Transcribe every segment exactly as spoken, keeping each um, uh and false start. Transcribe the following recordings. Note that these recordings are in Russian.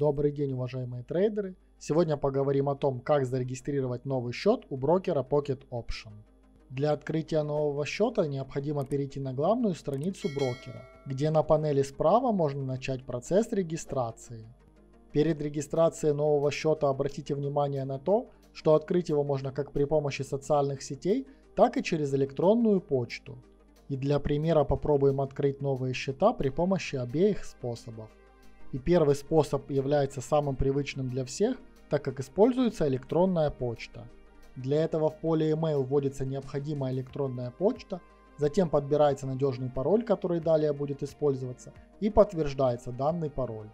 Добрый день, уважаемые трейдеры! Сегодня поговорим о том, как зарегистрировать новый счет у брокера Pocket Option. Для открытия нового счета необходимо перейти на главную страницу брокера, где на панели справа можно начать процесс регистрации. Перед регистрацией нового счета обратите внимание на то, что открыть его можно как при помощи социальных сетей, так и через электронную почту. И для примера попробуем открыть новые счета при помощи обеих способов. И первый способ является самым привычным для всех, так как используется электронная почта. Для этого в поле email вводится необходимая электронная почта, затем подбирается надежный пароль, который далее будет использоваться, и подтверждается данный пароль.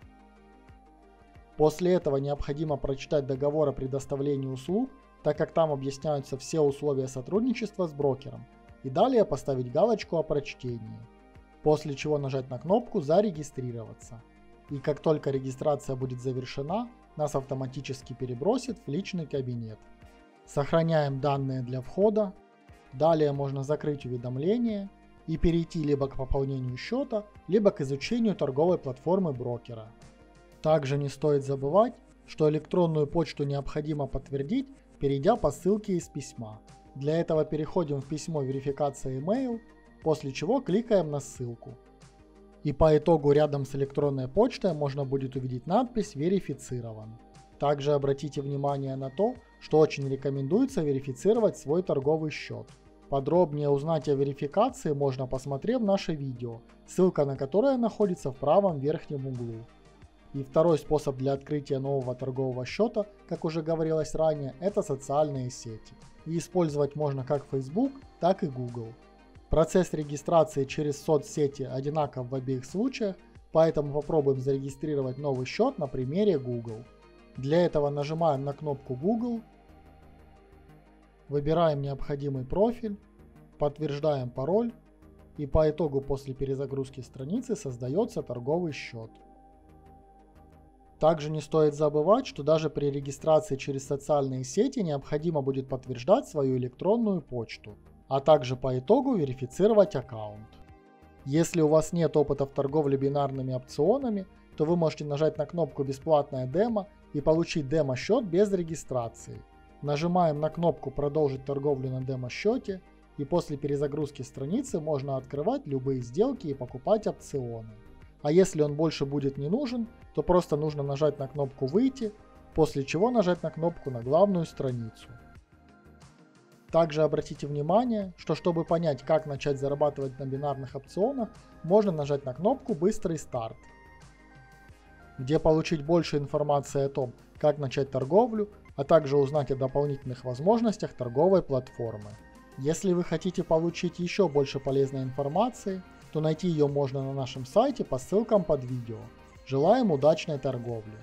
После этого необходимо прочитать договор о предоставлении услуг, так как там объясняются все условия сотрудничества с брокером, и далее поставить галочку о прочтении, после чего нажать на кнопку «Зарегистрироваться». И как только регистрация будет завершена, нас автоматически перебросит в личный кабинет. Сохраняем данные для входа, далее можно закрыть уведомление и перейти либо к пополнению счета, либо к изучению торговой платформы брокера. Также не стоит забывать, что электронную почту необходимо подтвердить, перейдя по ссылке из письма. Для этого переходим в письмо верификации email, после чего кликаем на ссылку. И по итогу рядом с электронной почтой можно будет увидеть надпись «Верифицирован». Также обратите внимание на то, что очень рекомендуется верифицировать свой торговый счет. Подробнее узнать о верификации можно, посмотрев наше видео, ссылка на которое находится в правом верхнем углу. И второй способ для открытия нового торгового счета, как уже говорилось ранее, это социальные сети. И использовать можно как Facebook, так и Google. Процесс регистрации через соцсети одинаков в обеих случаях, поэтому попробуем зарегистрировать новый счет на примере Google. Для этого нажимаем на кнопку Google, выбираем необходимый профиль, подтверждаем пароль, и по итогу после перезагрузки страницы создается торговый счет. Также не стоит забывать, что даже при регистрации через социальные сети необходимо будет подтверждать свою электронную почту, а также по итогу верифицировать аккаунт. Если у вас нет опыта в торговле бинарными опционами, то вы можете нажать на кнопку «Бесплатная демо» и получить демо-счет без регистрации. Нажимаем на кнопку «Продолжить торговлю на демо-счете», и после перезагрузки страницы можно открывать любые сделки и покупать опционы. А если он больше будет не нужен, то просто нужно нажать на кнопку «Выйти», после чего нажать на кнопку на главную страницу. Также обратите внимание, что чтобы понять, как начать зарабатывать на бинарных опционах, можно нажать на кнопку «Быстрый старт», где получить больше информации о том, как начать торговлю, а также узнать о дополнительных возможностях торговой платформы. Если вы хотите получить еще больше полезной информации, то найти ее можно на нашем сайте по ссылкам под видео. Желаем удачной торговли!